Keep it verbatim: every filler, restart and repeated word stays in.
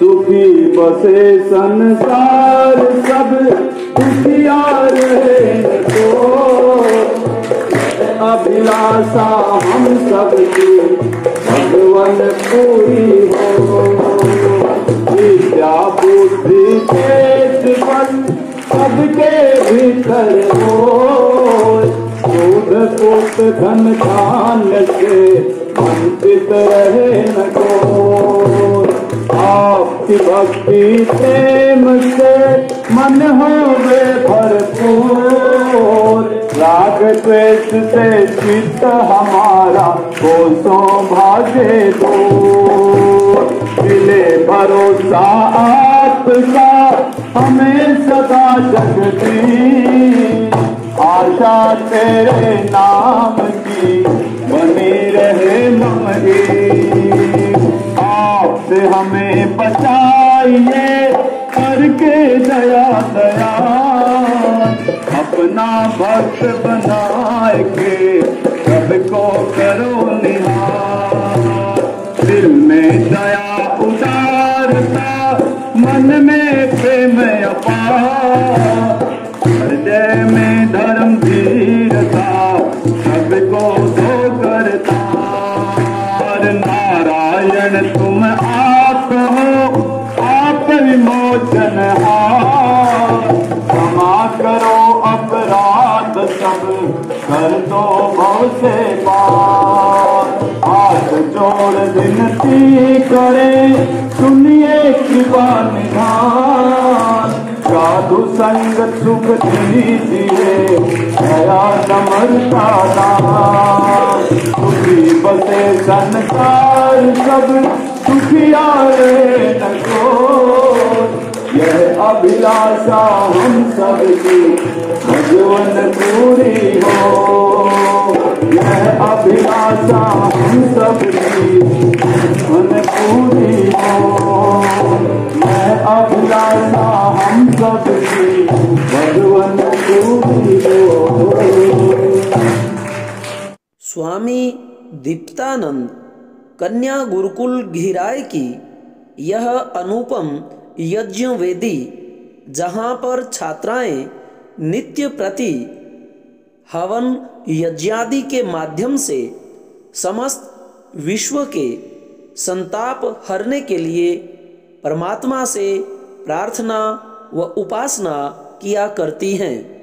दुखी बसे संसार सब दुखियार है तो अभिलाषा हम सबकी भगवन पूरी हो। विद्या बुद्धि के मन सबके भीतर हो, सुख धन धान से वंचित रहे न को। आपकी भक्ति प्रेम से मन हो वे भरपूर, राग द्वेष से चित्त हमारा कोसो भागे दूर। मिले भरोसा आपका हमें सदा जगती, आशा तेरे नाम की बनी रहे हमारी। आपसे हमें बचाइए करके दया दया, अपना भक्त बनाए के सबको करो निहार। दिल में दया उतारता, मन में प्रेम अपार, हृदय में धर्म धीरता, सबको दो करता। नारायण तुम आप हो, आप विमोचन हार, क्षमा करो अपराध सब, कर दो भव से पार। हाथ जोड़ विनती करे, सुनिए कृपा निधान, साधु संग सुख दीजिए दया नम्रता दान। सुखी बसे संसार सब सुखिया रे न कोई, यह अभिलाषा हम सबकी भगवन पूरी हो। यह अभिलाषा हम सबकी भगवन पूरी हो। यह अभिलाषा हम सबकी भगवन पूरी हो। स्वामी दीप्तानंद कन्या गुरुकुल घिराई की यह अनुपम यज्ञ वेदी, जहाँ पर छात्राएं नित्य प्रति हवन यज्ञादि के माध्यम से समस्त विश्व के संताप हरने के लिए परमात्मा से प्रार्थना व उपासना किया करती हैं।